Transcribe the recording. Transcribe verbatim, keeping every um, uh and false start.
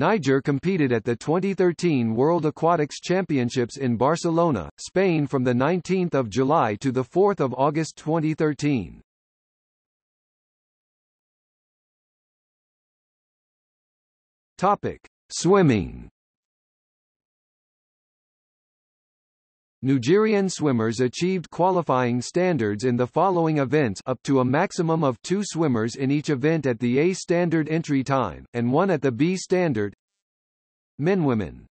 Niger competed at the twenty thirteen World Aquatics Championships in Barcelona, Spain from the nineteenth of July to the fourth of August twenty thirteen. Topic: Swimming. Nigerian swimmers achieved qualifying standards in the following events up to a maximum of two swimmers in each event at the A standard entry time, and one at the B standard. Men, women.